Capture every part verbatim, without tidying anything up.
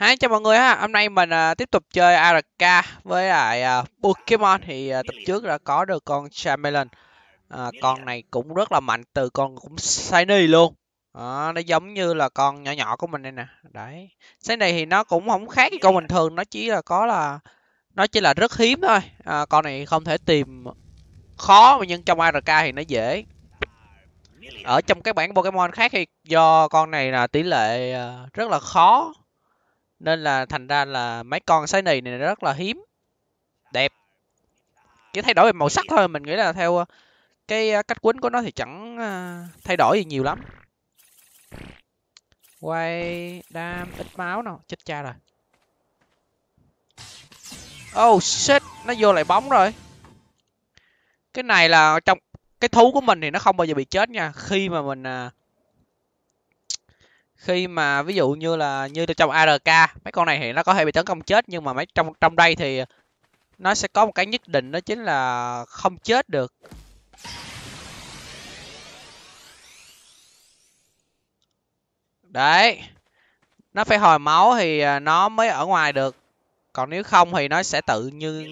Hi, chào mọi người ha. Hôm nay mình uh, tiếp tục chơi a rờ ca với lại uh, Pokemon. Thì uh, tập trước đã có được con Charmeleon. Uh, con này cũng rất là mạnh, từ con cũng shiny luôn. À, nó giống như là con nhỏ nhỏ của mình đây nè. Đấy. Shiny thì nó cũng không khác với con bình thường, nó chỉ là có là nó chỉ là rất hiếm thôi. À, con này không thể tìm khó, nhưng trong a rờ ca thì nó dễ. Ở trong các bản Pokemon khác thì do con này là tỷ lệ uh, rất là khó, nên là thành ra là mấy con size này này rất là hiếm. Đẹp. Chỉ thay đổi về màu sắc thôi. Mình nghĩ là theo cái cách quýnh của nó thì chẳng thay đổi gì nhiều lắm. Quay đam ít máu nào. Chết cha rồi. Oh shit. Nó vô lại bóng rồi. Cái này là trong cái thú của mình thì nó không bao giờ bị chết nha. Khi mà mình... Khi mà ví dụ như là như trong a rờ ca, mấy con này thì nó có thể bị tấn công chết, nhưng mà mấy trong trong đây thì nó sẽ có một cái nhất định, đó chính là không chết được. Đấy. Nó phải hồi máu thì nó mới ở ngoài được. Còn nếu không thì nó sẽ tự như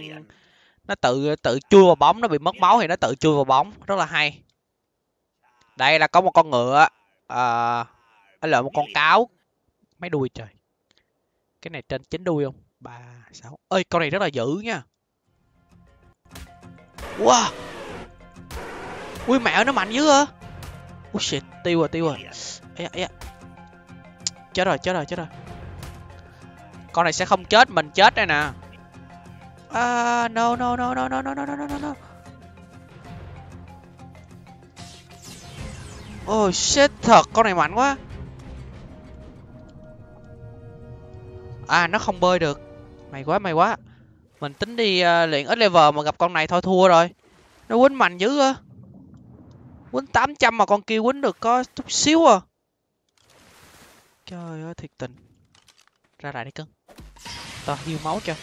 nó tự tự chui vào bóng, nó bị mất máu thì nó tự chui vào bóng, rất là hay. Đây là có một con ngựa à... Ở lợi một con cáo. Mấy đuôi trời. Cái này trên chín đuôi không? ba, sáu. Ơi con này rất là dữ nha. Wow. Ui mẹ, nó mạnh dữ hả? Ui shit. Tiêu rồi tiêu rồi. Ây da, ây da. Chết rồi chết rồi chết rồi. Con này sẽ không chết. Mình chết đây nè. À, no no no no no no no no no. Oh shit, thật, con này mạnh quá. À, nó không bơi được. May quá, may quá. Mình tính đi uh, luyện ít level mà gặp con này thôi thua rồi. Nó quýnh mạnh dữ á. Quýnh tám trăm mà con kia quýnh được có chút xíu à. Trời ơi, thiệt tình. Ra lại đi cưng. Tao hiu máu cho.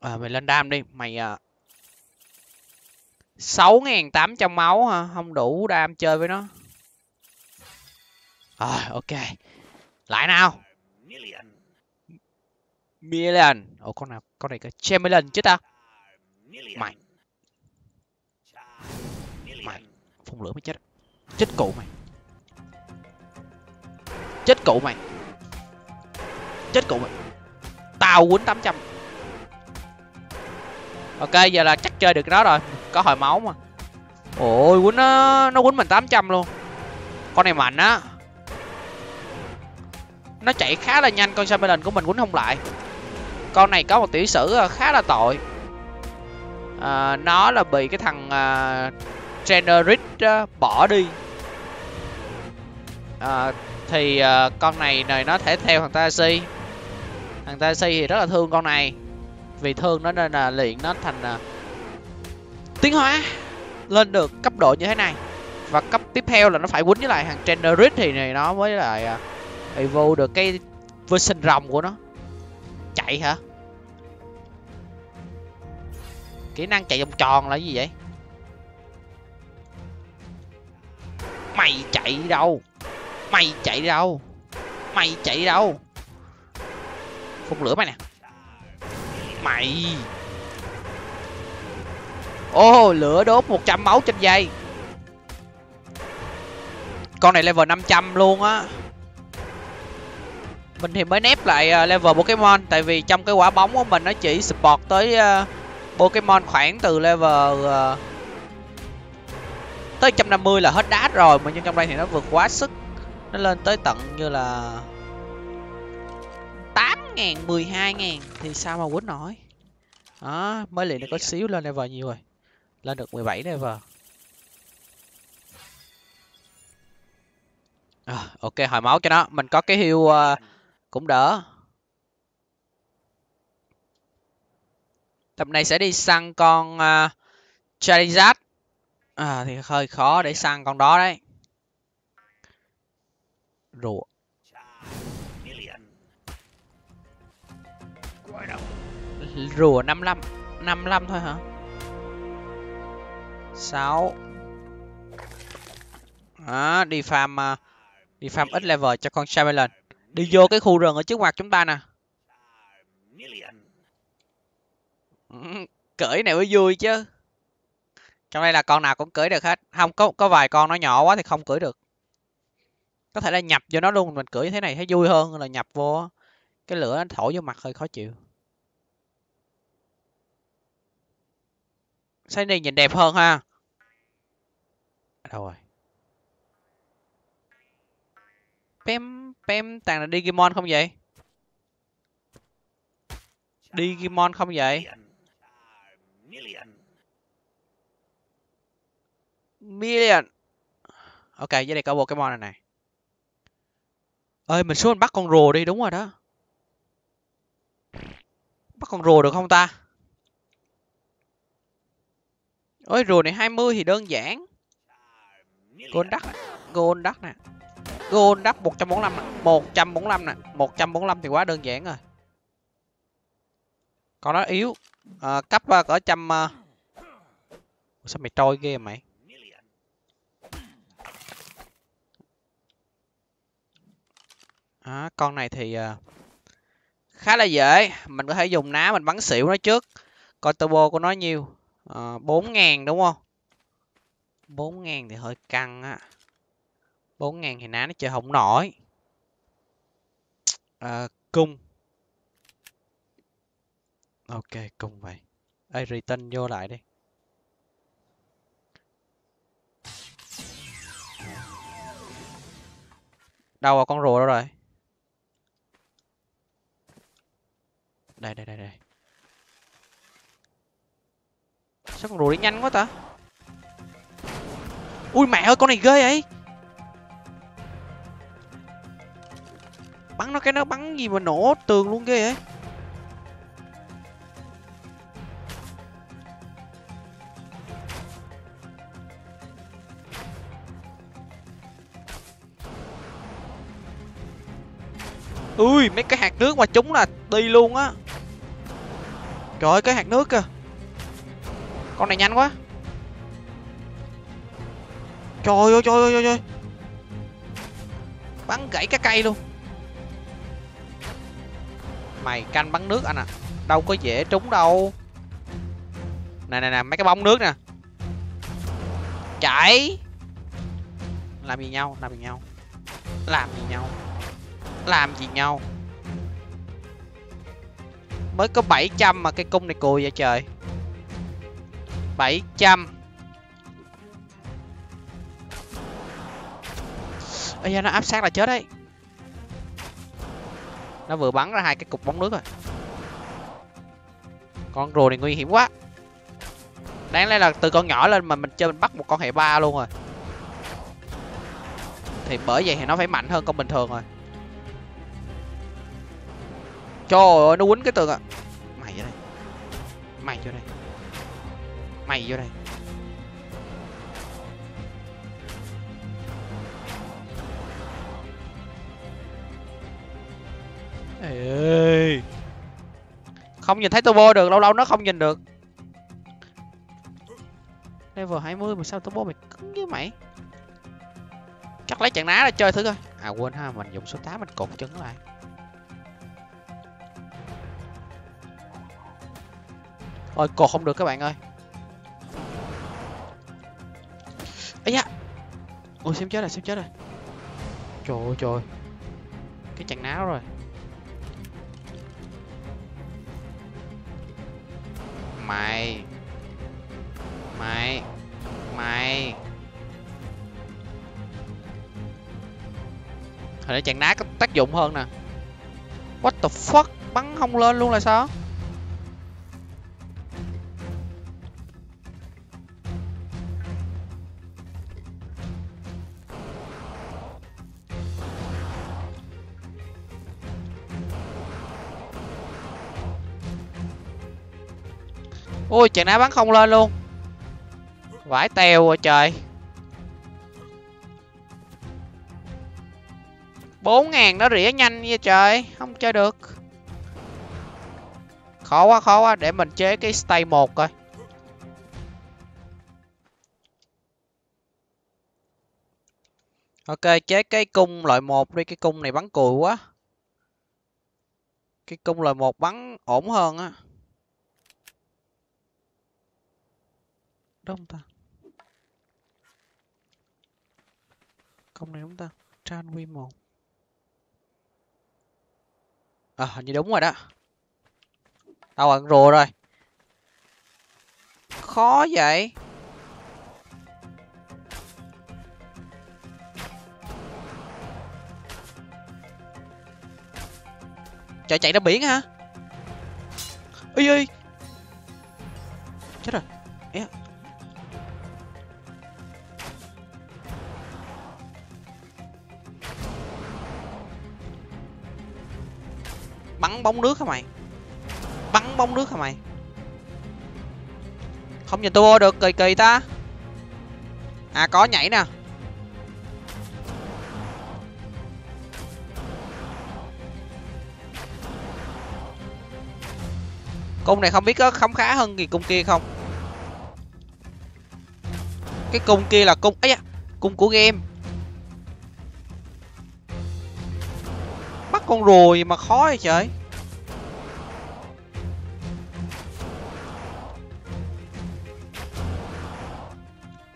À, mày lên đam đi. Mày... Uh... sáu nghìn tám trăm máu hả? Không đủ đam chơi với nó. Rồi, à, ok. Lại nào. Million. Ồ, con nào? Con này có Charmeleon chứ ta? Mày. Mày. Phun lửa mới chết. Chết cụ mày. Chết cụ mày. Chết cụ mày. Tao quýnh tám trăm. Ok, giờ là chắc chơi được nó rồi. Có hồi máu mà. Ôi quýnh nó, nó quýnh mình tám trăm luôn. Con này mạnh á. Nó chạy khá là nhanh, con Charmeleon của mình quýnh không lại. Con này có một tiểu sử khá là tội. À, nó là bị cái thằng uh, Generic uh, bỏ đi. À, thì uh, con này này nó thể theo thằng Taxi. Thằng Taxi thì rất là thương con này. Vì thương nó nên là luyện nó thành uh, tiến hóa lên được cấp độ như thế này, và cấp tiếp theo là nó phải quýnh với lại hàng Traineric thì này nó mới lại uh, evolve được cái version rồng của nó. Chạy hả? Kỹ năng chạy vòng tròn là gì vậy? Mày chạy đi đâu? Mày chạy đi đâu? Mày chạy đi đâu? Phun lửa mày nè. Mày. Ô, oh, lửa đốt một trăm máu trên giây. Con này level năm trăm luôn á. Mình thì mới nép lại level Pokemon. Tại vì trong cái quả bóng của mình nó chỉ support tới uh, Pokemon khoảng từ level uh, tới một trăm năm mươi là hết đá rồi. Mà nhưng trong đây thì nó vượt quá sức. Nó lên tới tận như là tám nghìn, mười hai nghìn. Thì sao mà quýnh nổi. Đó, mới liền nó có xíu lên level nhiều rồi. Lên được mười bảy level. À, ok, hồi máu cho nó. Mình có cái heal uh, cũng đỡ. Tập này sẽ đi săn con uh, Charizard. À, thì hơi khó để săn con đó đấy. Rùa. Rùa năm mươi lăm. năm mươi lăm thôi hả? sáu. Đó, đi farm uh, Đi farm ít level cho con Charmeleon. Đi vô cái khu rừng ở trước mặt chúng ta nè. Cưỡi này mới vui chứ. Trong đây là con nào cũng cưỡi được hết. Không, có có vài con nó nhỏ quá thì không cưỡi được. Có thể là nhập vô nó luôn. Mình cưỡi như thế này thấy vui hơn là nhập vô. Cái lửa nó thổi vô mặt hơi khó chịu. Xây này nhìn đẹp hơn ha. Đâu rồi? Pem, pem, tàng là Digimon không vậy? Digimon không vậy? Million. Ok, với đây có Pokemon này này. Ơi, mình xuống mình bắt con rùa đi, đúng rồi đó. Bắt con rùa được không ta? Ôi, rùa này hai mươi thì đơn giản. Golduck, Golduck nè. Golduck một trăm bốn mươi lăm nè, một trăm bốn mươi lăm nè, một trăm bốn mươi lăm thì quá đơn giản rồi. Còn nó yếu. À, cấp uh, cỡ trăm. Uh... Sao mày trôi ghê mày? À, con này thì uh, khá là dễ. Mình có thể dùng ná mình bắn xỉu nó trước. Coi turbo của nó nhiêu. Uh, bốn ngàn đúng không? bốn ngàn thì hơi căng á. bốn ngàn thì ná nó chơi không nổi. Uh, cung. Ok, cùng vậy. Ê, return vô lại đi. Đâu rồi, con rùa đâu rồi? Đây, đây, đây, đây. Sao con rùa đi nhanh quá ta? Ui mẹ ơi, con này ghê ấy. Bắn nó cái nó bắn gì mà nổ tường luôn ghê ấy. Ui, mấy cái hạt nước mà chúng là đi luôn á. Trời ơi, cái hạt nước kìa. Con này nhanh quá. Trời ơi, trời ơi, trời ơi. Bắn gãy cái cây luôn. Mày canh bắn nước anh à. Đâu có dễ trúng đâu. Nè, nè, nè, mấy cái bóng nước nè. Chạy. Làm gì nhau, làm gì nhau. Làm gì nhau. Làm gì nhau. Mới có bảy trăm mà cây cung này cùi vậy trời. Bảy trăm. Ây da, nó áp sát là chết đấy. Nó vừa bắn ra hai cái cục bóng nước rồi. Con rùa này nguy hiểm quá. Đáng lẽ là từ con nhỏ lên mà mình chơi mình bắt một con hệ ba luôn rồi. Thì bởi vậy thì nó phải mạnh hơn con bình thường rồi. Trời ơi, nó quýnh cái tường ạ. À. Mày vô đây. Mày vô đây. Mày vô đây. Ê. Không nhìn thấy turbo được, lâu lâu nó không nhìn được. Level hai mươi mà sao turbo mày cứng với mày. Chắc lấy chạng ná ra chơi thử coi. À quên ha, mình dùng số tám mình cột chân lại. Ôi, cột không được các bạn ơi. Ấy da. Ôi, xem chết rồi, xem chết rồi. Trời ơi, trời. Cái chằng náo rồi. Mày. Mày. Mày. Hồi nãy chằng ná có tác dụng hơn nè. What the fuck? Bắn không lên luôn là sao? Ôi, chàng ná bắn không lên luôn. Vãi tèo rồi trời. Bốn ngàn nó rỉa nhanh vậy trời. Không chơi được. Khó quá, khó quá. Để mình chế cái stay một coi. Ok, chế cái cung loại một đi, cái cung này bắn cùi quá. Cái cung loại một bắn ổn hơn á. Đó không ta? Cung này đúng ta? Tran quy một. À, hình như đúng rồi đó. Tao ăn rùa rồi. Khó vậy. Chạy chạy ra biển hả? Ui ui. Chết rồi. Ê. Bắn bóng nước hả mày? Bắn bóng nước hả mày? Không nhìn tôi được, kỳ kỳ ta. À có nhảy nè. Cung này không biết có khám khá hơn gì cung kia không. Cái cung kia là cung ấy à, cung của game. Bắt con rùa mà khó vậy trời.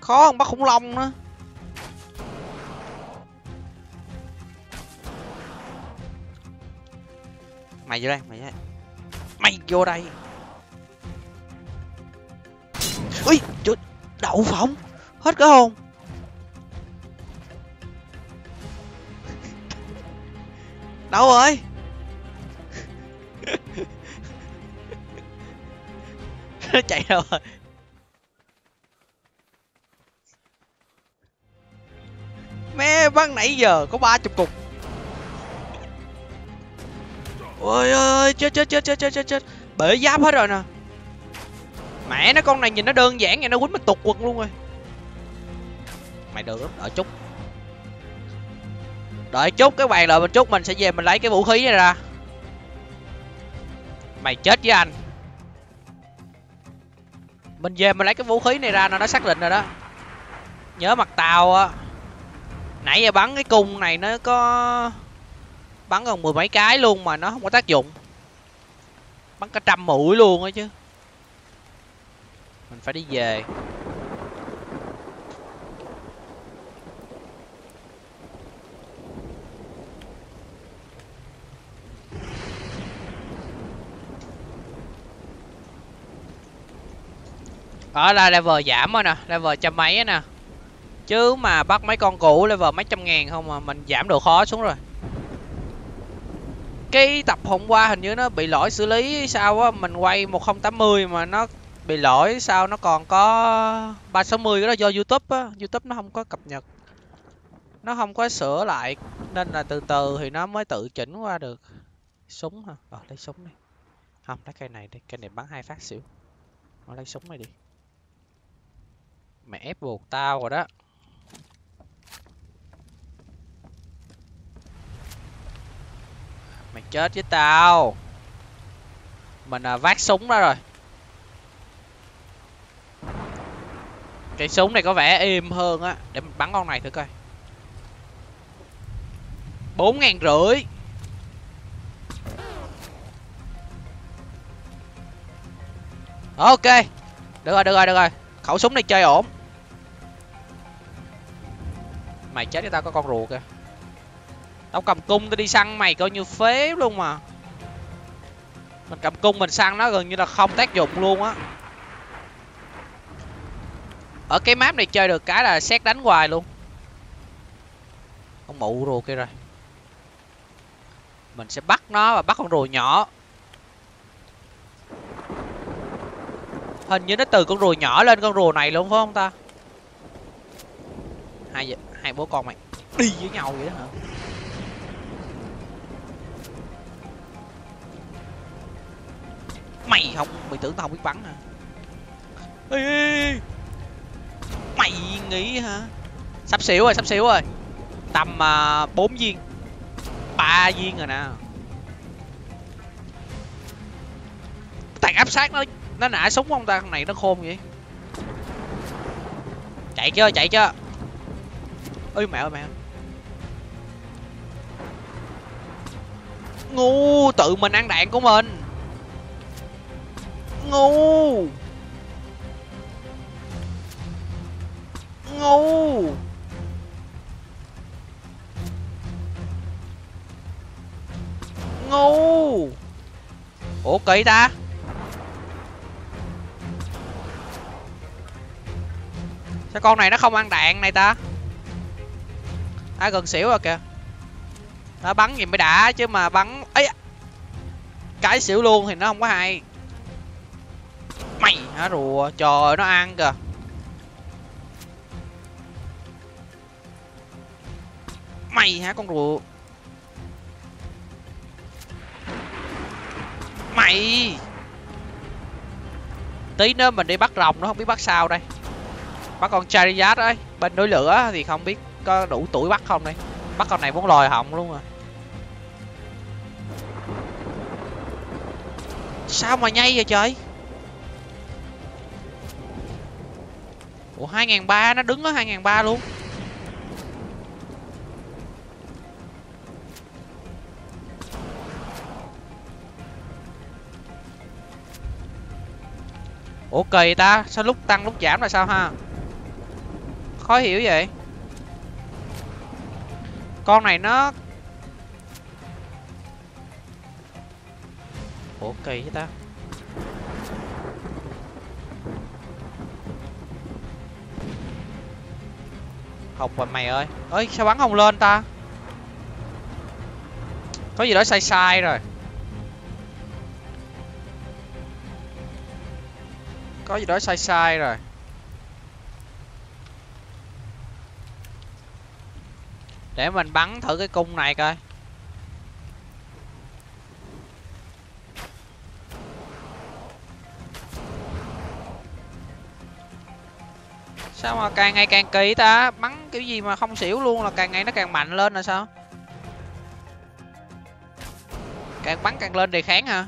Khó hơn bắt khủng long nữa. Mày vô đây, mày vô đây. Mày vô đây. Ui, trời, đậu phộng. Hết cả hồn. Đâu rồi? Nó chạy đâu rồi? Mẹ bắn nãy giờ có ba chục cục. Ôi ơi, chết chết chết chết chết chết. Bể giáp hết rồi nè. Mẹ nó, con này nhìn nó đơn giản vậy nó quýnh mình tụt quật luôn rồi. Mày được lắm, đợi chút. Đợi chút các bạn, đợi một chút mình sẽ về mình lấy cái vũ khí này ra. Mày chết với anh. Mình về mình lấy cái vũ khí này ra, nó đã xác định rồi đó. Nhớ mặt tao á. Nãy giờ bắn cái cung này nó có bắn còn mười mấy cái luôn mà nó không có tác dụng. Bắn cả trăm mũi luôn á chứ. Mình phải đi về. Ở là level giảm rồi nè, level trăm mấy á nè. Chứ mà bắt mấy con cũ level mấy trăm ngàn không mà mình giảm độ khó xuống rồi. Cái tập hôm qua hình như nó bị lỗi xử lý sao á, mình quay một không tám không mà nó bị lỗi sao nó còn có ba sáu mươi, cái đó do YouTube á, YouTube nó không có cập nhật. Nó không có sửa lại nên là từ từ thì nó mới tự chỉnh qua được. Súng hả? Ờ lấy súng đi. Không, lấy cây này đi, cây này bắn hai phát xỉu. Ờ lấy súng này đi. Mẹ ép buộc tao rồi đó. Mày chết với tao. Mình à, vác súng đó rồi. Cái súng này có vẻ êm hơn á. Để mình bắn con này thử coi. Bốn ngàn rưỡi. Ok. Được rồi, được rồi, được rồi. Khẩu súng này chơi ổn. Mày chết với tao, có con rùa kìa. Tao cầm cung tao đi săn mày coi như phế luôn mà. Mình cầm cung mình săn nó gần như là không tác dụng luôn á. Ở cái map này chơi được cái là xét đánh hoài luôn. Con mụ rùa kia rồi. Mình sẽ bắt nó và bắt con rùa nhỏ. Hình như nó từ con rùa nhỏ lên con rùa này luôn phải không ta? Hai, hai bố con mày đi với nhau vậy đó hả? Mày không, mày tưởng tao không biết bắn hả? Ê, ê, mày nghĩ hả? Sắp xỉu rồi, sắp xỉu rồi. Tầm uh, bốn viên. ba viên rồi nè. Tàn áp sát nó nó nã súng không ta? Con này nó khôn vậy. Chạy chưa, chạy chưa. Ôi mẹ ơi mẹ. Ngu, tự mình ăn đạn của mình. Ngu. Ngu. Ngu. Ủa kỳ ta. Sao con này nó không ăn đạn này ta. À gần xỉu rồi kìa. Nó bắn gì mới đã chứ mà bắn ấy cái xỉu luôn thì nó không có hay. Mày hả rùa, trời ơi, nó ăn kìa. Mày hả con rùa. Mày. Tí nữa mình đi bắt rồng nó không biết bắt sao đây. Bắt con Charizard ấy, bên núi lửa thì không biết có đủ tuổi bắt không đây. Bắt con này muốn lòi họng luôn à. Sao mà nhây vậy trời. Ủa hai ngàn ba trăm, nó đứng ở hai ngàn ba trăm luôn. Ủa kỳ ta, sao lúc tăng lúc giảm là sao ha. Khó hiểu vậy. Con này nó. Ủa kỳ vậy ta. Học rồi mày ơi. Ơi sao bắn không lên ta. Có gì đó sai sai rồi. Có gì đó sai sai rồi. Để mình bắn thử cái cung này coi. Sao mà càng ngày càng kỳ ta. Bắn kiểu gì mà không xỉu luôn, là càng ngày nó càng mạnh lên là sao. Càng bắn càng lên đề kháng hả.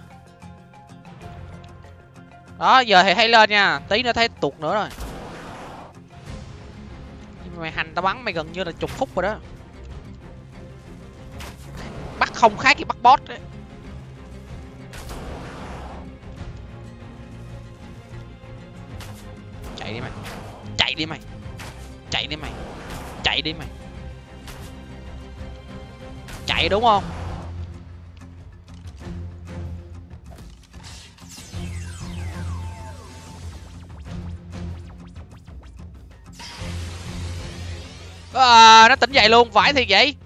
Đó giờ thì thấy lên nha. Tí nữa thấy tụt nữa rồi. Nhưng mà mày hành tao bắn mày gần như là chục phút rồi đó. Bắt không khác gì bắt boss đấy. Chạy đi mày. Chạy đi mày. Chạy đi mày. Chạy đi mày. Chạy đúng không. À, nó tỉnh dậy luôn, phải thiệt vậy.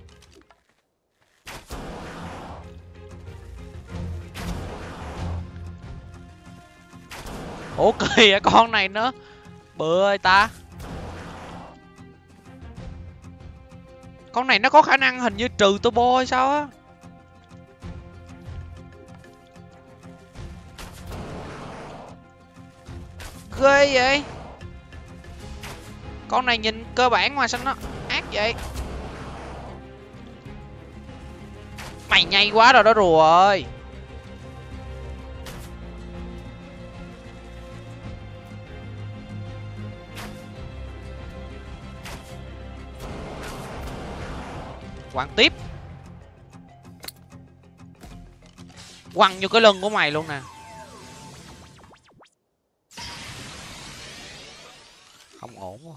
Ủa kìa con này nữa. Bữa ơi ta. Con này nó có khả năng hình như trừ turbo hay sao á. Ghê vậy. Con này nhìn cơ bản mà sao nó ác vậy. Mày nhây quá rồi đó rùa ơi. Quăng tiếp. Quăng vô cái lưng của mày luôn nè. Không ổn quá.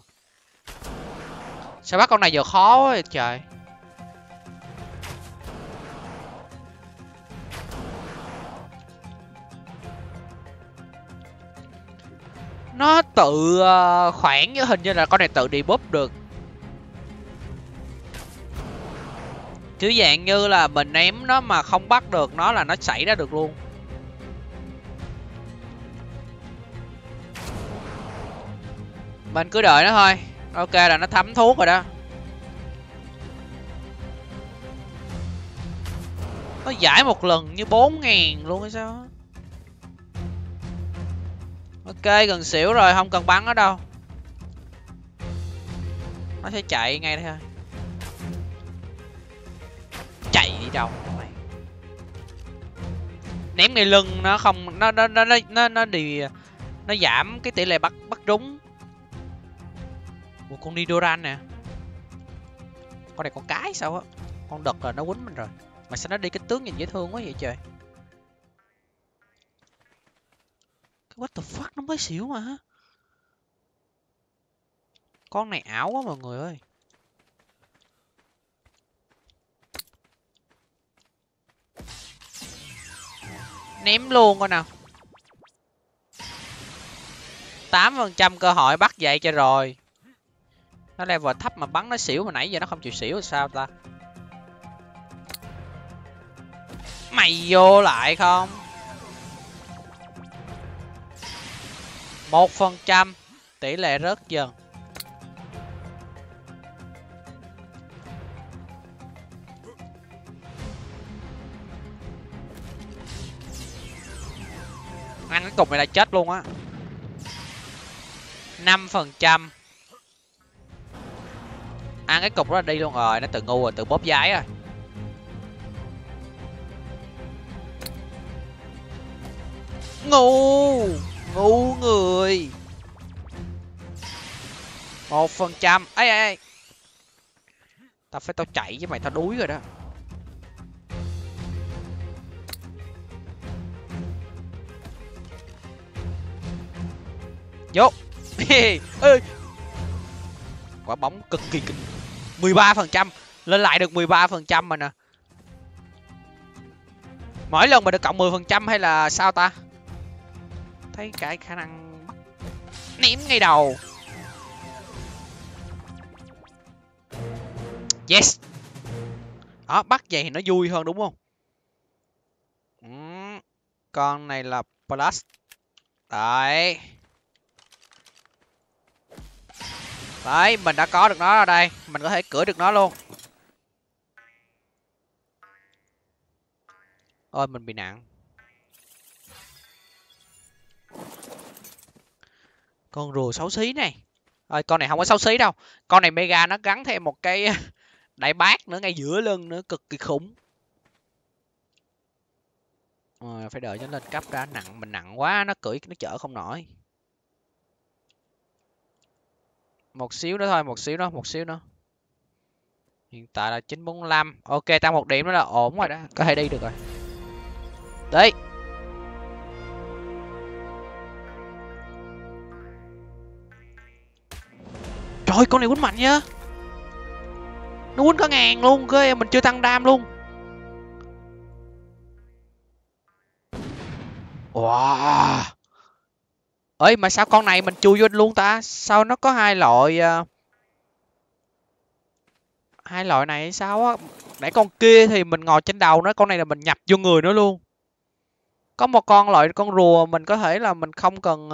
Sao bắt con này giờ khó quá trời. Nó tự khoảng như hình như là con này tự debuff được. Chứ dạng như là mình ném nó mà không bắt được nó là nó xảy ra được luôn. Mình cứ đợi nó thôi. Ok là nó thấm thuốc rồi đó. Nó giải một lần như bốn ngàn luôn hay sao. Ok gần xỉu rồi, không cần bắn nó đâu. Nó sẽ chạy ngay đây thôi. Chạy đi đâu mày. Ném ngay lưng nó không. Nó nó nó nó nó đi. Nó giảm cái tỷ lệ bắt bắt trúng. Ủa con Nidoran nè. Con này con cái sao á. Con đực là nó quýnh mình rồi. Mà sao nó đi cái tướng nhìn dễ thương quá vậy trời. Cái what the fuck nó mới xỉu mà. Con này ảo quá mọi người ơi. Ném luôn coi nào. tám phần trăm cơ hội bắt vậy cho rồi. Nó level thấp mà bắn nó xỉu, mà nãy giờ nó không chịu xỉu là sao ta? Mày vô lại không? một phần trăm tỷ lệ rớt dần. Ăn cái cục này là chết luôn á. năm phần trăm. Ăn cái cục đó là đi luôn rồi, nó tự ngu rồi, tự bóp giái rồi. Ngu, ngu người. Một phần trăm. Ê ê ê. Tao phải tao chạy với mày, tao đuối rồi đó. Vô. Quả bóng cực kỳ kinh. mười ba phần trăm. Lên lại được mười ba phần trăm mà nè. Mỗi lần mà được cộng mười phần trăm hay là sao ta? Thấy cái khả năng ném ngay đầu. Yes. Đó, bắt vậy thì nó vui hơn đúng không? Ừ. Con này là Plus. Đấy. Đấy, mình đã có được nó ở đây. Mình có thể cưỡi được nó luôn. Ôi, mình bị nạn. Con rùa xấu xí này. Ôi, con này không có xấu xí đâu. Con này mega nó gắn thêm một cái đại bác nữa ngay giữa lưng nữa. Cực kỳ khủng. Rồi, phải đợi cho nó lên cấp ra. Nặng, mình nặng quá. Nó cưỡi, nó chở không nổi. Một xíu nữa thôi, một xíu nữa, một xíu nữa. Hiện tại là chín bốn lăm. Ok, tăng một điểm nữa là ổn rồi đó. Có thể đi được rồi. Đấy. Trời ơi, con này quýnh mạnh nhá. Nó quýnh có ngàn luôn cơ, mình chưa tăng đam luôn. Wow. Ơi mà sao con này mình chui vô luôn ta? Sao nó có hai loại? Hai loại này hay sao á? Nãy con kia thì mình ngồi trên đầu nó, con này là mình nhập vô người nó luôn. Có một con loại con rùa mình có thể là mình không cần,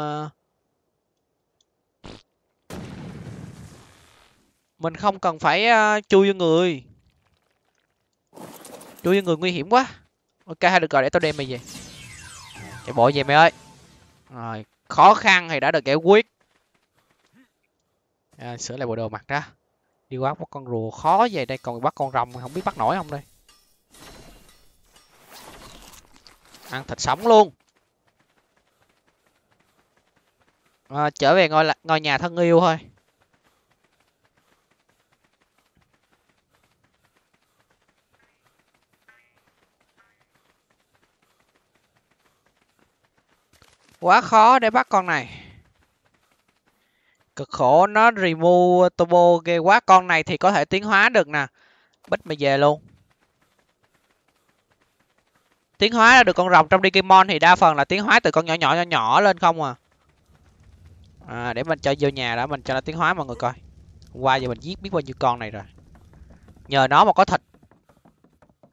mình không cần phải chui vô người. Chui vô người nguy hiểm quá. Ok, hay được rồi, để tao đem mày về. Chạy bộ về mày ơi. Rồi. Khó khăn thì đã được giải quyết. À, sửa lại bộ đồ mặc ra. Đi qua một con rùa khó vậy đây. Còn bắt con rồng không biết bắt nổi không đây. Ăn thịt sống luôn. À, trở về ngôi, ngôi nhà thân yêu thôi. Quá khó để bắt con này. Cực khổ, nó remove turbo ghê quá. Con này thì có thể tiến hóa được nè. Bích mày về luôn. Tiến hóa ra được con rồng trong Digimon thì đa phần là tiến hóa từ con nhỏ nhỏ nhỏ nhỏ lên không à. À, để mình cho vô nhà đã, mình cho nó tiến hóa mọi người coi. Hôm qua giờ mình giết biết bao nhiêu con này rồi. Nhờ nó mà có thịt.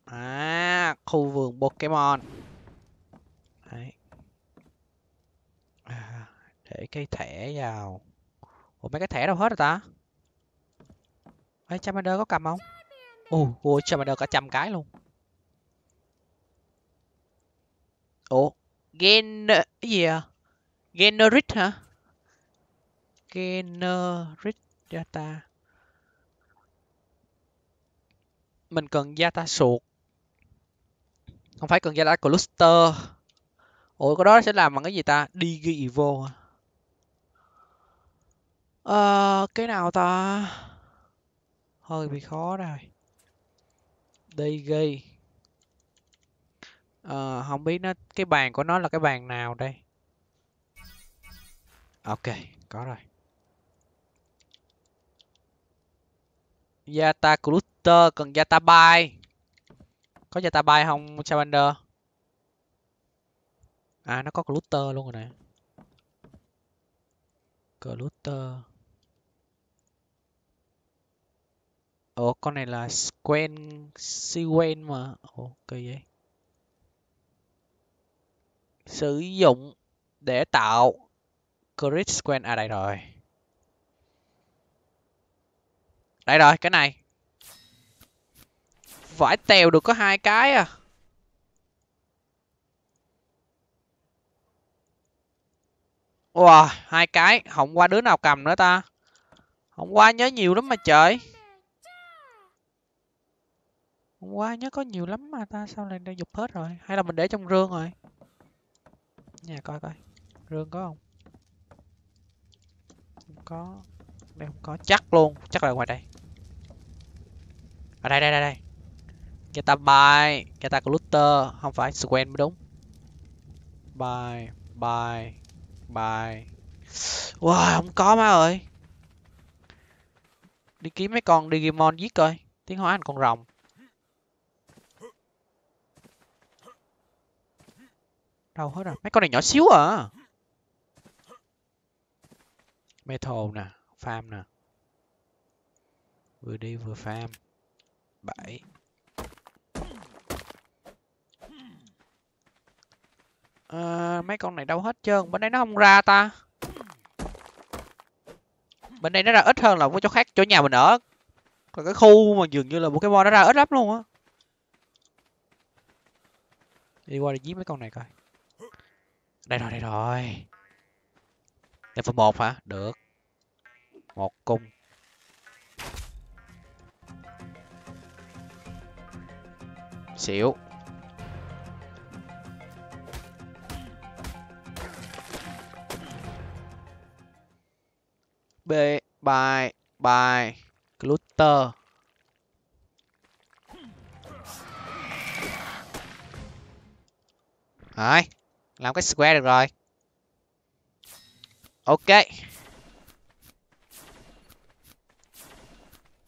À, khu vườn Pokemon. Đấy. Để cái thẻ vào. Ủa mấy cái thẻ đâu hết rồi ta? Ê, Charmander có cầm không? Ồ, ôi Charmander cả trăm cái luôn. Ủa, Gen... cái gì à? Generate hả? Generate data. Mình cần data suột. Không phải cần data cluster. Ủa, cái đó sẽ làm bằng cái gì ta? Digi-evo hả? Ờ, cái nào ta? Hơi bị khó rồi. Digi Ờ, không biết nó cái bàn của nó là cái bàn nào đây. Ok, có rồi. Yata Cluster cần Yatabai. Có Yatabai không Charmander? À nó có Cluster luôn rồi nè. Cluster. Ồ con này là Squen, Squen mà. Ồ kỳ vậy. Sử dụng để tạo Crit Squen. À đây rồi. Đây rồi, cái này. Vải tèo được có hai cái à. Wow, hai cái. Không qua đứa nào cầm nữa ta. Không qua nhớ nhiều lắm mà trời. Không qua nhớ có nhiều lắm mà ta. Sao lại đang dục hết rồi. Hay là mình để trong rương rồi. Nhà coi coi. Rương có không? Không có. Đây không có. Chắc luôn. Chắc là ngoài đây. Ở đây đây đây đây. Geta bye. Geta Cluster. Không phải Squen mới đúng. Bye. Bye. Bye. Wow không có má ơi. Đi kiếm mấy con Digimon giết coi. Tiếng hóa anh con rồng. Đâu hết rồi. Mấy con này nhỏ xíu à. Metal nè. Farm nè. Vừa đi vừa farm. Bảy. À, mấy con này đâu hết trơn. Bên đây nó không ra ta. Bên đây nó ra ít hơn là chỗ khác. Chỗ nhà mình ở. Còn cái khu mà dường như là Pokemon nó ra ít lắm luôn á. Đi qua để giết mấy con này coi. Đây rồi, đây rồi. Level một hả? Được. Một cung. Xỉu. B. Bài. Bài. Cluster. Rồi. Làm cái square được rồi. Ok.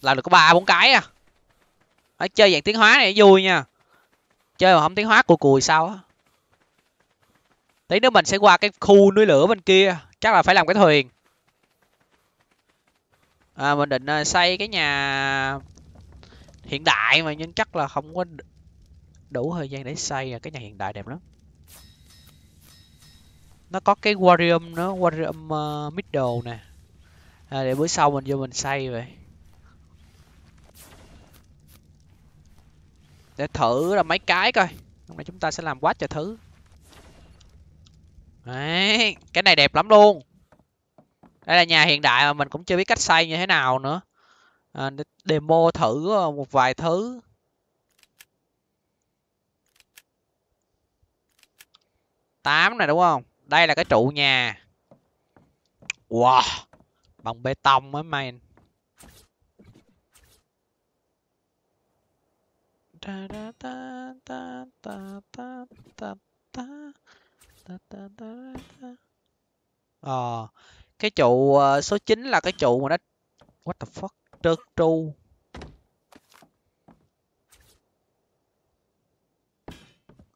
Làm được có ba bốn cái à. Phải chơi dạng tiến hóa này vui nha. Chơi mà không tiến hóa cùi cùi sao á. Tí nữa mình sẽ qua cái khu núi lửa bên kia. Chắc là phải làm cái thuyền. À, mình định xây cái nhà hiện đại mà nhưng chắc là không có đủ thời gian để xây cái nhà hiện đại đẹp lắm. Nó có cái Warium nữa, Warium uh, Middle nè. À, để bữa sau mình vô mình xây vậy. Để thử là mấy cái coi. Hôm nay chúng ta sẽ làm quá trời thứ. Đấy, cái này đẹp lắm luôn. Đây là nhà hiện đại mà mình cũng chưa biết cách xây như thế nào nữa. À, demo thử một vài thứ. tám này đúng không? Đây là cái trụ nhà. Wow. Bằng bê tông mới man. Ờ. Cái trụ số chín là cái trụ mà nó what the fuck trơn tru.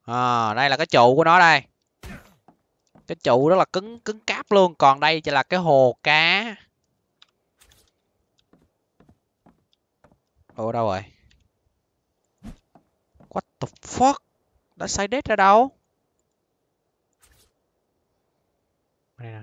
À, đây là cái trụ của nó đây. Cái trụ rất là cứng cứng cáp luôn, còn đây chỉ là cái hồ cá. Ủa đâu rồi? What the fuck? Đã xây đét ra đâu? Đây nè.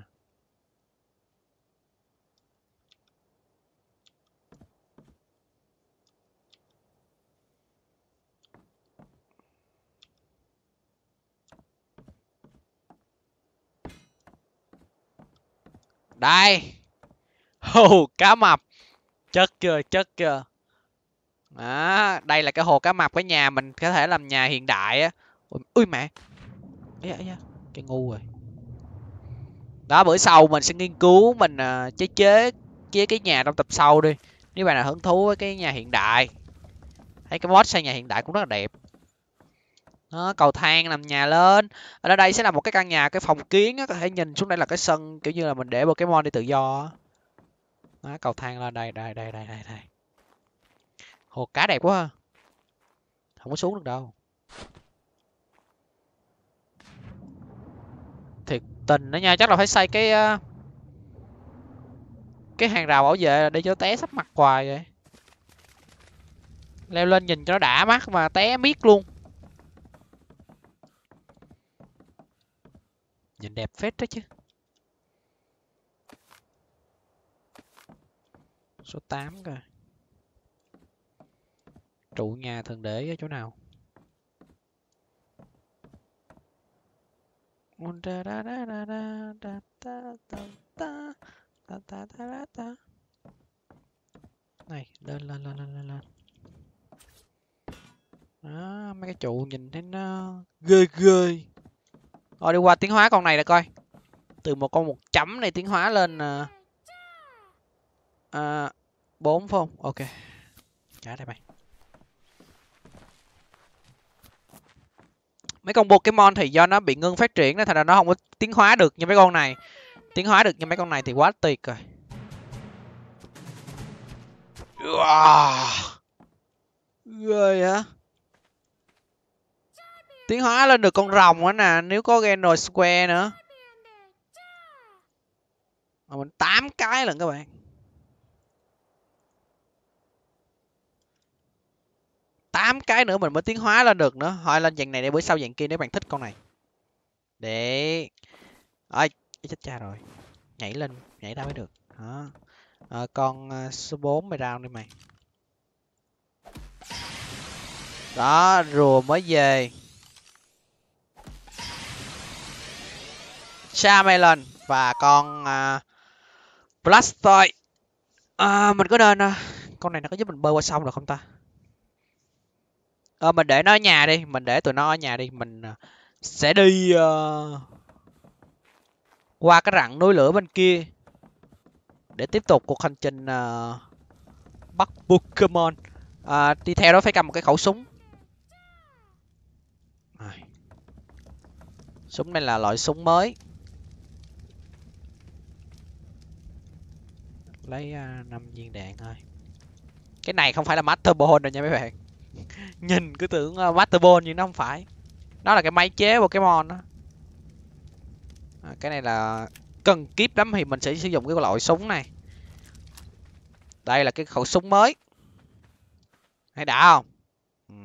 Đây. Hồ cá mập. Chất chưa, chất chưa. Đó, đây là cái hồ cá mập của nhà mình có thể làm nhà hiện đại á. Ui mẹ. Ây da, cái ngu rồi. Đó bữa sau mình sẽ nghiên cứu mình uh, chế chế chế cái nhà trong tập sau đi. Nếu bạn nào hứng thú với cái nhà hiện đại. Thấy cái mod xây nhà hiện đại cũng rất là đẹp. Đó, cầu thang nằm nhà lên. Ở đây sẽ là một cái căn nhà, cái phòng kiến á, có thể nhìn xuống đây là cái sân kiểu như là mình để Pokemon đi tự do. Đó, cầu thang lên đây, đây, đây, đây, đây, đây. Hồ cá đẹp quá ha. Không có xuống được đâu. Thiệt tình đó nha, chắc là phải xây cái cái hàng rào bảo vệ để cho té sắp mặt hoài vậy. Leo lên nhìn cho nó đã mắt mà té miết luôn. Nhìn đẹp phết đó chứ. Số tám kìa. Trụ nhà thường để ở chỗ nào? Này, lên lên lên lên lên. Đó, mấy cái trụ nhìn thấy nó ghê ghê. Rồi đi qua tiến hóa con này là coi. Từ một con một chấm này tiến hóa lên à, à, bốn phải không? Ok. Trả đây mày. Mấy con Pokemon thì do nó bị ngưng phát triển đó, thành ra nó không có tiến hóa được như mấy con này. Tiến hóa được như mấy con này thì quá tuyệt rồi. Wow. Ghê hả? Tiến hóa lên được con rồng đó nè, nếu có gen rồi Squen nữa. Mà mình tám cái lần các bạn. tám cái nữa mình mới tiến hóa lên được nữa. Thôi lên dạng này để bữa sau dạng kia nếu bạn thích con này. Để... Ôi, chết cha rồi. Nhảy lên, nhảy ra mới được. Đó. À, con số bốn mày round đi mày. Đó, rùa mới về. Charmeleon và con uh, Blastoise. À, mình có nên uh, con này nó có giúp mình bơi qua sông được không ta? À, mình để nó ở nhà đi, mình để tụi nó ở nhà đi, mình uh, sẽ đi uh, qua cái rặng núi lửa bên kia để tiếp tục cuộc hành trình uh, bắt Pokemon. À, đi theo đó phải cầm một cái khẩu súng. À, súng này là loại súng mới. Lấy uh, năm viên đạn thôi. Cái này không phải là Master Ball rồi nha mấy bạn. Nhìn cứ tưởng uh, Master Ball nhưng nó không phải. Nó là cái máy chế Pokemon đó. À, cái này là cần kiếp lắm thì mình sẽ sử dụng cái loại súng này. Đây là cái khẩu súng mới. Hay đã không? Ừ.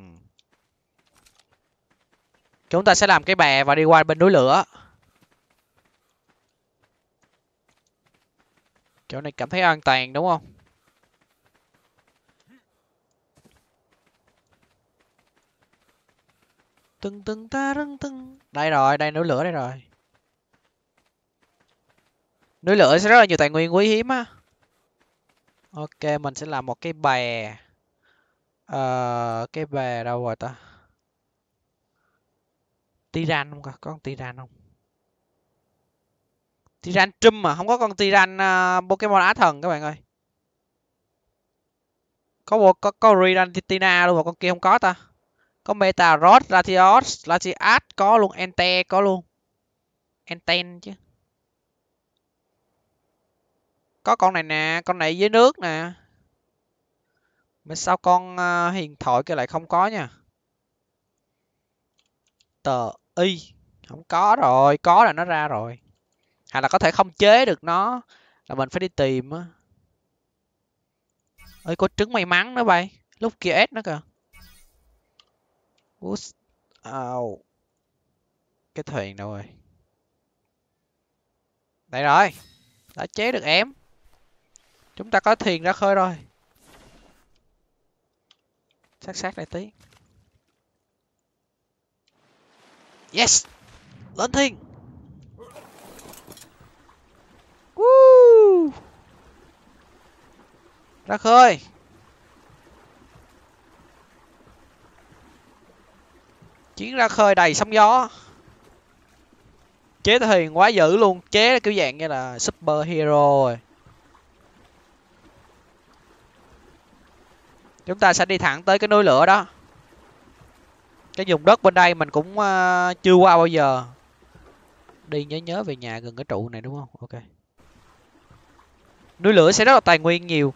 Chúng ta sẽ làm cái bè và đi qua bên núi lửa. Chỗ này cảm thấy an toàn đúng không? Từng từng ta rưng từng. Đây rồi, đây núi lửa đây rồi. Núi lửa sẽ rất là nhiều tài nguyên quý hiếm á. Ok, mình sẽ làm một cái bè. Ờ, cái bè đâu rồi ta? Tiran không? Có con Tiran không? Tiran Trum mà, không có con Tiran uh, Pokemon Á Thần các bạn ơi. Có một có, có Rirantina luôn mà con kia không có ta. Có Metagross, Latios, Latias có luôn, Entei có luôn. Entei chứ. Có con này nè, con này dưới nước nè. Mà sao con uh, hiền thoại kia lại không có nha. Tờ y không có rồi, có là nó ra rồi. Hay là có thể không chế được nó, là mình phải đi tìm á. Ơi có trứng may mắn nữa bay, lúc kia S nữa kìa. Oh. Cái thuyền đâu rồi? Đây rồi, đã chế được em. Chúng ta có thuyền ra khơi rồi. Sát sát đây tí. Yes. Lên thiên. Woo. Ra khơi. Chuyến ra khơi đầy sóng gió. Chế thuyền quá dữ luôn. Chế kiểu dạng như là super hero rồi. Chúng ta sẽ đi thẳng tới cái núi lửa đó. Cái vùng đất bên đây mình cũng uh, chưa qua bao giờ. Đi nhớ nhớ về nhà gần cái trụ này đúng không? Ok. Núi lửa sẽ rất là tài nguyên nhiều.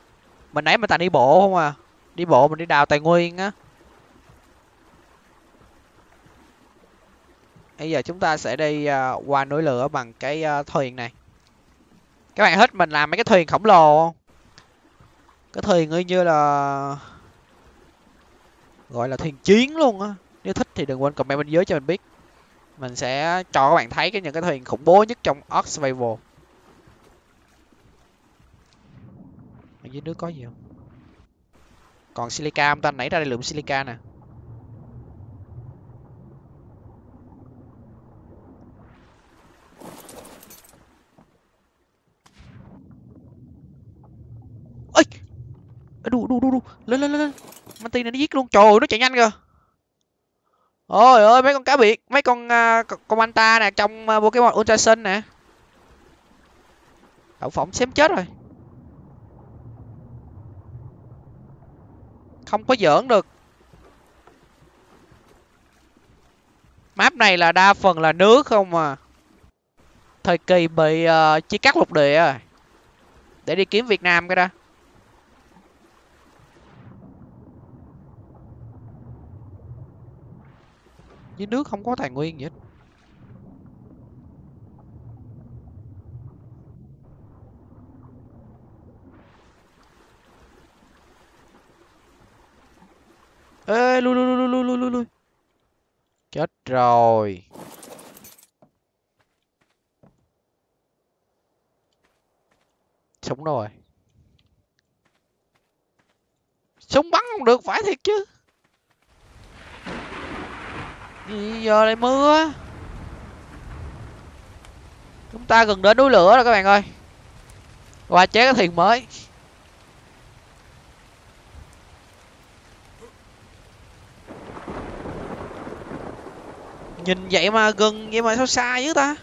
Mình nãy mình toàn đi bộ không à. Đi bộ mình đi đào tài nguyên á. Bây giờ chúng ta sẽ đi uh, qua núi lửa bằng cái uh, thuyền này. Các bạn thích mình làm mấy cái thuyền khổng lồ không? Cái thuyền như là gọi là thuyền chiến luôn á. Nếu thích thì đừng quên comment bên dưới cho mình biết. Mình sẽ cho các bạn thấy cái những cái thuyền khủng bố nhất trong Ark Survival. Ở dưới nước có gì không? Còn silica không ta? Nãy ra đây lượm silica nè. Ê! Đu đu đu đu. Lên lên lên. Manti này nó giết luôn. Trời ơi, nó chạy nhanh kìa. Ôi ơi, mấy con cá biệt, mấy con uh, con Manta nè trong uh, Pokemon Ultra Sun nè. Đậu phỏng xém chết rồi. Không có giỡn được. Map này là đa phần là nước không à. Thời kỳ bị uh, chia cắt lục địa rồi. Để đi kiếm Việt Nam cái đó. Dưới nước không có tài nguyên gì hết. Ê, lui lui lui lui lui lui. Chết rồi. Súng rồi. Súng bắn không được phải thiệt chứ. Gì giờ lại mưa. Chúng ta gần đến núi lửa rồi các bạn ơi. Qua chế cái thuyền mới. Nhìn vậy mà gần vậy mà sao xa dữ ta.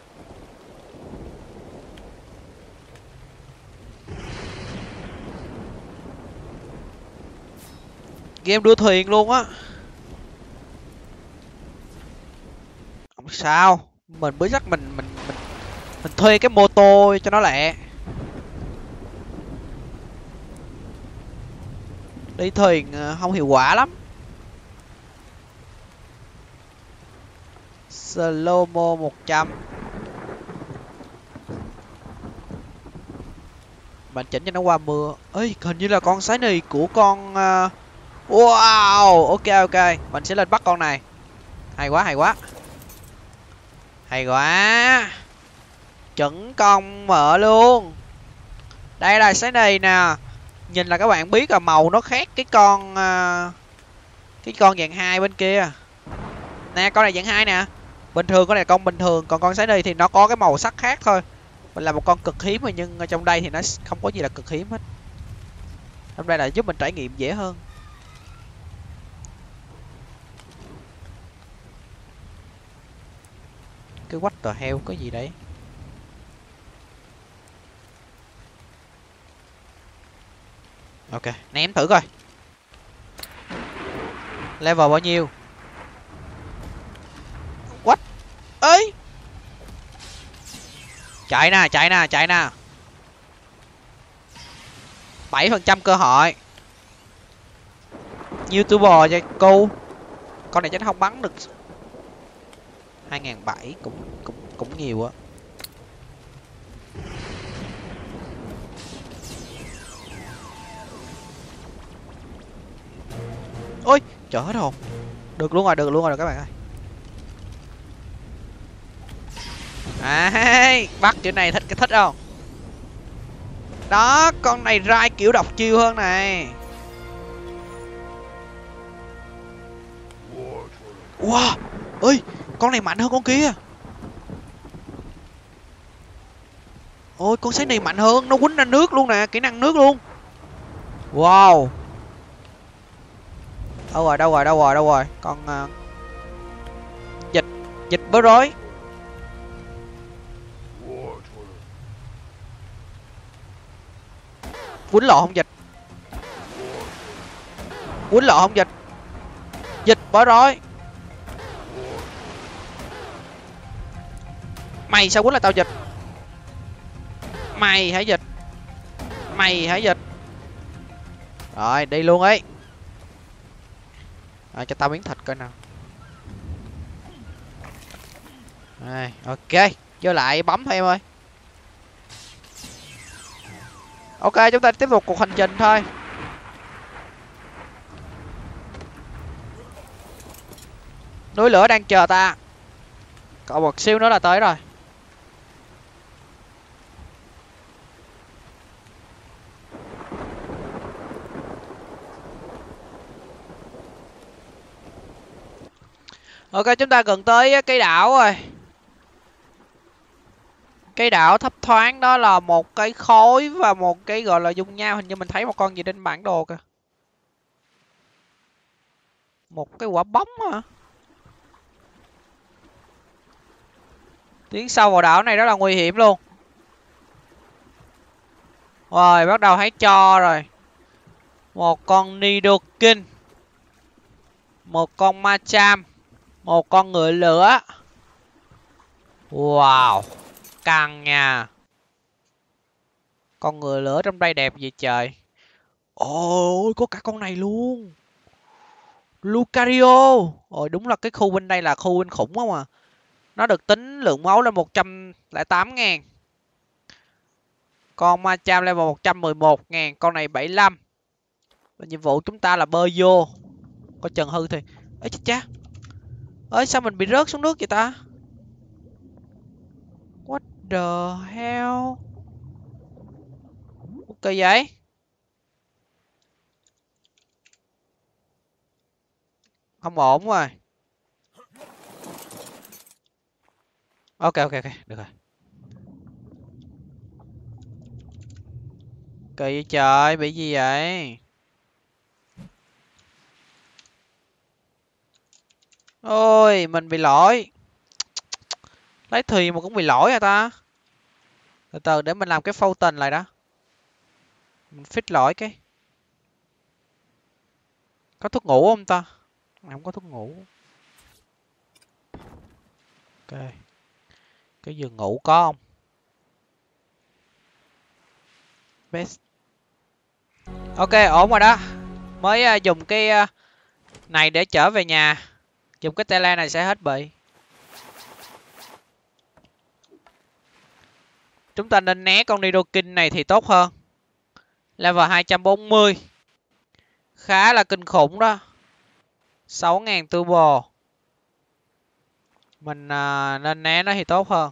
Game đưa thuyền luôn á. Sao mình bứt rắc mình mình mình mình thuê cái mô tô cho nó lẹ. Đi thuyền không hiệu quả lắm. Slow mo một trăm. Mình chỉnh cho nó qua mưa. Ơi, hình như là con sái nì của con uh... wow, ok ok, mình sẽ lên bắt con này. Hay quá, hay quá. Hay quá. Chẩn công mở luôn. Đây là sái nì nè. Nhìn là các bạn biết là màu nó khác cái con cái con dạng hai bên kia. Nè con này dạng hai nè. Bình thường con này là con bình thường, còn con sái nì thì nó có cái màu sắc khác thôi. Mình là một con cực hiếm rồi nhưng ở trong đây thì nó không có gì là cực hiếm hết. Hôm nay là giúp mình trải nghiệm dễ hơn. Cái what the hell có gì đấy. Ok, ném thử coi. Level bao nhiêu? What? Ấy. Chạy nè, chạy nè, chạy nè. bảy phần trăm cơ hội. YouTuber cho cô. Con này chắc không bắn được. Hai ngàn bảy cũng cũng cũng nhiều á. Ôi, trời hết hồn. Được luôn rồi, được luôn rồi các bạn ơi. À, bắt kiểu này thích cái thích không? Đó, con này rai kiểu độc chiêu hơn này. Wow, ơi. Con này mạnh hơn con kia. Ôi con sái này mạnh hơn. Nó quýnh ra nước luôn nè. Kỹ năng nước luôn. Wow. Đâu rồi đâu rồi đâu rồi đâu rồi. Con uh... Dịch Dịch bớ rối. Quýnh lộ không dịch. Quýnh lộ không dịch. Dịch bớ rối. Mày sao quýnh là tao dịch. Mày hãy dịch. Mày hãy dịch. Rồi đi luôn ấy. À, cho tao miếng thịt coi nào. Rồi, ok. Vô lại bấm thôi em ơi. Ok, chúng ta tiếp tục cuộc hành trình thôi. Núi lửa đang chờ ta. Còn một xíu nữa là tới rồi. Ok, chúng ta gần tới cái đảo rồi. Cái đảo thấp thoáng đó là một cái khối và một cái gọi là dung nhau. Hình như mình thấy một con gì trên bản đồ kìa. Một cái quả bóng hả? Tiến sâu vào đảo này rất là nguy hiểm luôn. Rồi, bắt đầu thấy cho rồi. Một con Nidoking, một con Machamp, một con ngựa lửa. Wow, căng nha. Con ngựa lửa trong đây đẹp vậy trời. Ôi, có cả con này luôn. Lucario. Ôi, đúng là cái khu bên đây là khu kinh khủng không à. Nó được tính lượng máu lên một trăm lẻ tám ngàn. Con Machamp level một trăm mười một ngàn. Con này bảy mươi lăm. Và nhiệm vụ chúng ta là bơi vô. Có chừng hư thì. Ê chết cha. Ơi sao mình bị rớt xuống nước vậy ta? What the hell? Ok vậy. Không ổn rồi. Ok ok ok, được rồi. Kỳ vậy trời, bị gì vậy? Ôi, mình bị lỗi. Lấy thuyền mà cũng bị lỗi hả ta? Từ từ để mình làm cái fountain lại đó. Mình fix lỗi cái. Có thuốc ngủ không ta? Không có thuốc ngủ. Ok. Cái giường ngủ có không? Best. Ok, ổn rồi đó. Mới uh, dùng cái uh, này để trở về nhà. Dùng cái tele này sẽ hết bị. Chúng ta nên né con Nidoking này thì tốt hơn. Level hai trăm bốn mươi. Khá là kinh khủng đó. sáu ngàn turbo. Mình uh, nên né nó thì tốt hơn.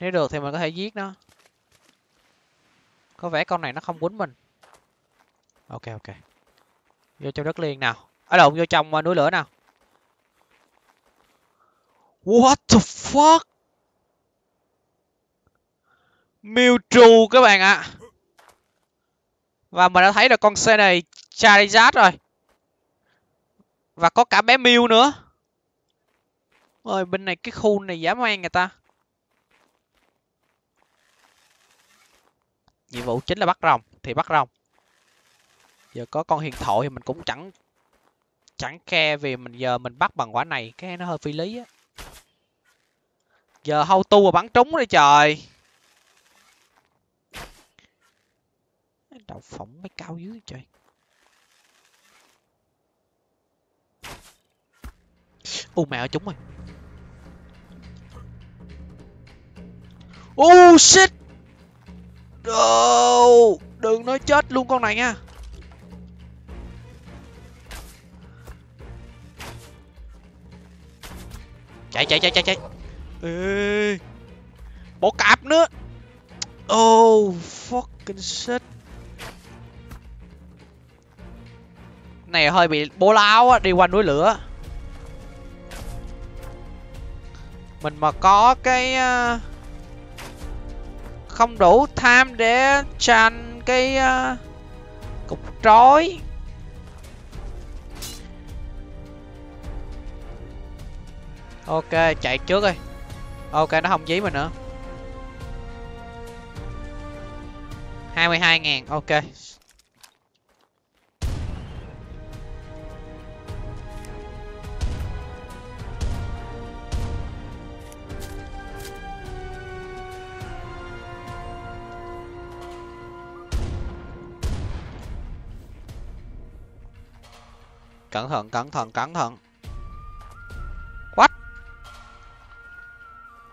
Nếu được thì mình có thể giết nó. Có vẻ con này nó không quýnh mình. Ok ok. Vô trong đất liền nào. Ở lộn, vô trong núi lửa nào. What the fuck? Mewtwo các bạn ạ. À. Và mình đã thấy được con xe này Charizard rồi. Và có cả bé Mew nữa. Ôi bên này cái khu này dã man người ta. Nhiệm vụ chính là bắt rồng. Thì bắt rồng. Giờ có con huyền thoại thì mình cũng chẳng Chẳng khe vì mình giờ mình bắt bằng quả này. Cái nó hơi phi lý á. Giờ hâu tu mà bắn trúng đi trời. Đậu phỏng mới cao dưới trời. U mẹ ơi trúng rồi. Oh shit. Oh, đừng nói chết luôn con này nha. Chạy chạy chạy chạy chạy. Ê, bỏ cạp nữa. Oh fucking shit. Này hơi bị bố láo á, đi qua núi lửa. Mình mà có cái không đủ time để tranh cái uh, cục trói. Ok, chạy trước đi. Ok, nó không dí mình nữa. hai mươi hai ngàn, ok. Cẩn thận, cẩn thận, cẩn thận. What?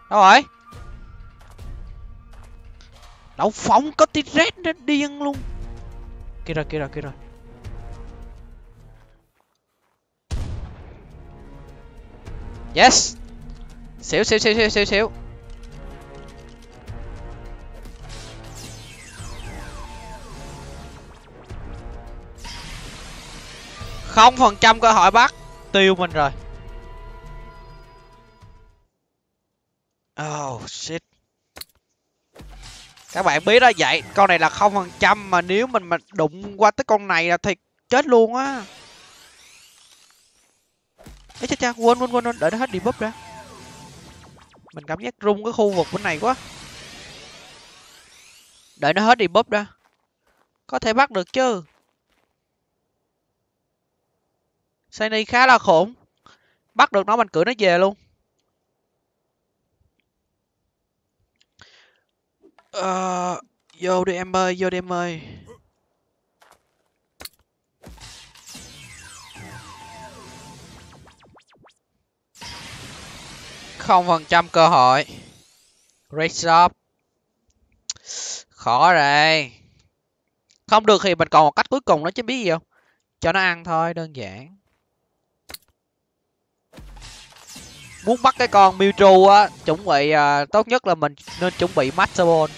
Đâu rồi? Đậu phóng có tí rét nó điên luôn. Kia rồi, kia rồi, kia rồi. Yes. Xíu, xíu, xíu, xíu, xíu, xíu. Không phần trăm cơ hội bắt. Tiêu mình rồi. Oh shit. Các bạn biết đó, vậy con này là không phần trăm mà nếu mình mà đụng qua tới con này là thì chết luôn á. Ê cha cha, quên quên quên, đợi nó hết debuff ra. Mình cảm giác rung cái khu vực bên này quá. Đợi nó hết debuff ra. Có thể bắt được chứ. Shiny khá là khủng. Bắt được nó mình cưỡi nó về luôn. Ờ, vô đi em ơi, vô đi em ơi. Không phần trăm cơ hội. Resolve. Khó rồi. Không được thì mình còn một cách cuối cùng đó chứ biết gì không. Cho nó ăn thôi, đơn giản. Muốn bắt cái con Mewtwo á, chuẩn bị à, tốt nhất là mình nên chuẩn bị Master Ball.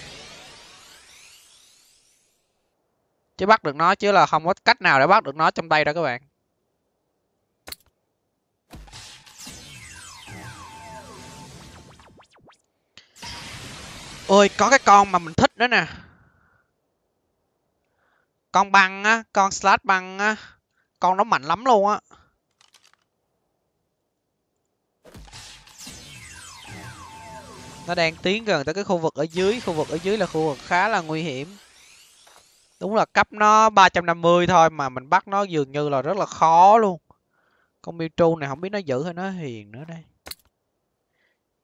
Chứ bắt được nó chứ là không có cách nào để bắt được nó trong tay đâu các bạn. Ôi có cái con mà mình thích nữa nè. Con băng á, con slash băng á, con nó mạnh lắm luôn á. Nó đang tiến gần tới cái khu vực ở dưới. Khu vực ở dưới là khu vực khá là nguy hiểm. Đúng là cấp nó ba trăm năm mươi thôi mà mình bắt nó dường như là rất là khó luôn. Con Mewtwo này không biết nó dữ hay nó hiền nữa đây.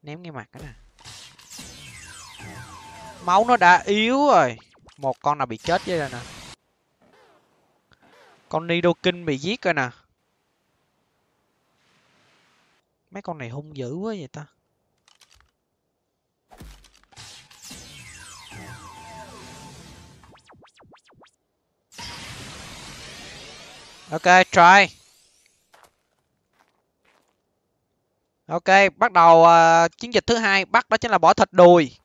Ném ngay mặt đó nè. Máu nó đã yếu rồi. Một con nào bị chết vậy rồi nè. Con Nidoking bị giết rồi nè. Mấy con này hung dữ quá vậy ta. Ok, try. Ok, bắt đầu uh, chiến dịch thứ hai, bắt đó chính là bỏ thịt đùi.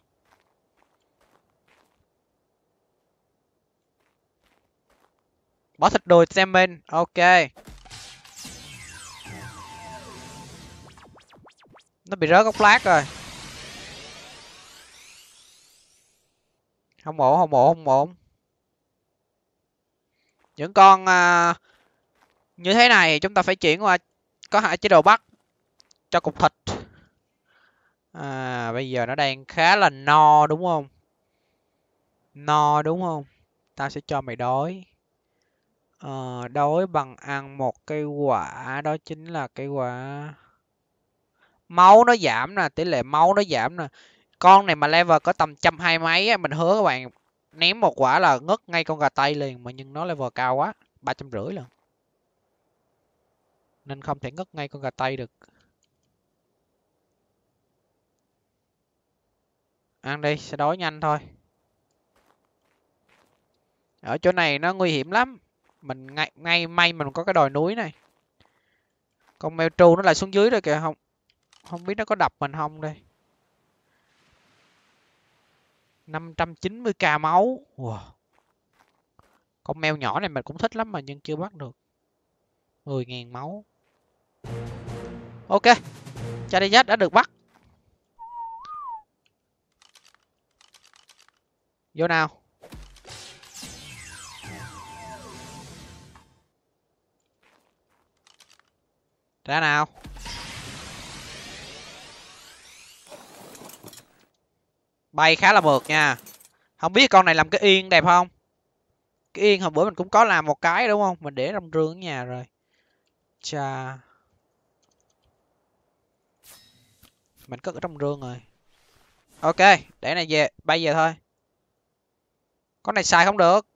Bỏ thịt đùi xem mình, ok. Nó bị rớt góc lát rồi. Không ổn, không ổn, không ổn. Những con uh, như thế này chúng ta phải chuyển qua có hai chế độ bắt cho cục thịt. À, bây giờ nó đang khá là no đúng không? No đúng không? Tao sẽ cho mày đói. Ờ, đói bằng ăn một cây quả, đó chính là cây quả. Máu nó giảm nè, tỷ lệ máu nó giảm nè. Con này mà level có tầm trăm hai mấy, mình hứa các bạn ném một quả là ngất ngay con gà tây liền, mà nhưng nó level cao quá, ba trăm rưỡi lần. Nên không thể ngất ngay con gà tây được. Ăn đi, sẽ đói nhanh thôi. Ở chỗ này nó nguy hiểm lắm. Mình ngay, ngay may mình có cái đồi núi này. Con Mewtwo nó lại xuống dưới rồi kìa. Không không biết nó có đập mình không đây. Năm trăm chín mươi k máu. Wow. Con mèo nhỏ này mình cũng thích lắm mà nhưng chưa bắt được. Mười nghìn máu. Ok, Charizard đã được bắt. Vô nào. Ra nào. Bay khá là mượt nha. Không biết con này làm cái yên đẹp không. Cái yên hồi bữa mình cũng có làm một cái đúng không. Mình để trong rương ở nhà rồi. Chà. Mình cất ở trong rương rồi. Ok. Để này về. Bay về thôi. Con này xài không được.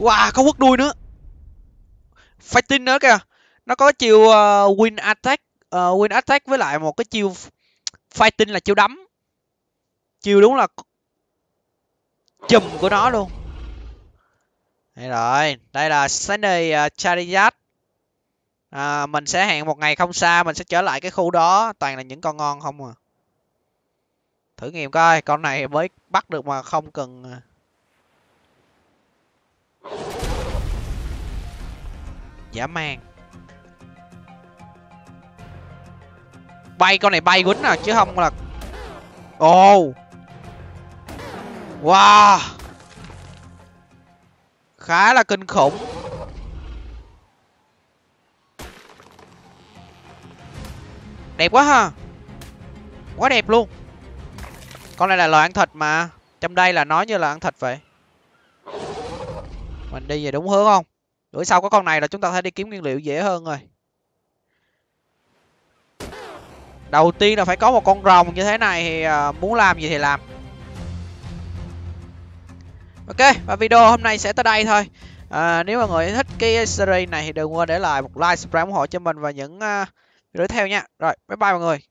Wow, có quất đuôi nữa. Fighting nữa kìa. Nó có chiêu uh, Wind Attack, uh, Wind Attack với lại một cái chiêu Fighting là chiêu đấm. Chiêu đúng là chùm của nó luôn. Đây rồi, đây là Shiny uh, Charizard. À, mình sẽ hẹn một ngày không xa mình sẽ trở lại cái khu đó, toàn là những con ngon không à. Thử nghiệm coi, con này mới bắt được mà không cần. Dã man. Bay, con này bay quýnh à chứ không là. Ồ oh. Wow, khá là kinh khủng. Đẹp quá ha. Quá đẹp luôn. Con này là loài ăn thịt mà. Trong đây là nói như là ăn thịt vậy. Mình đi về đúng hướng không? Bữa sau có con này là chúng ta sẽ đi kiếm nguyên liệu dễ hơn rồi. Đầu tiên là phải có một con rồng như thế này thì muốn làm gì thì làm. Ok, và video hôm nay sẽ tới đây thôi. À, nếu mọi người thích cái series này thì đừng quên để lại một like, subscribe ủng hộ cho mình và những... Uh, video tiếp theo nha. Rồi, bye bye mọi người.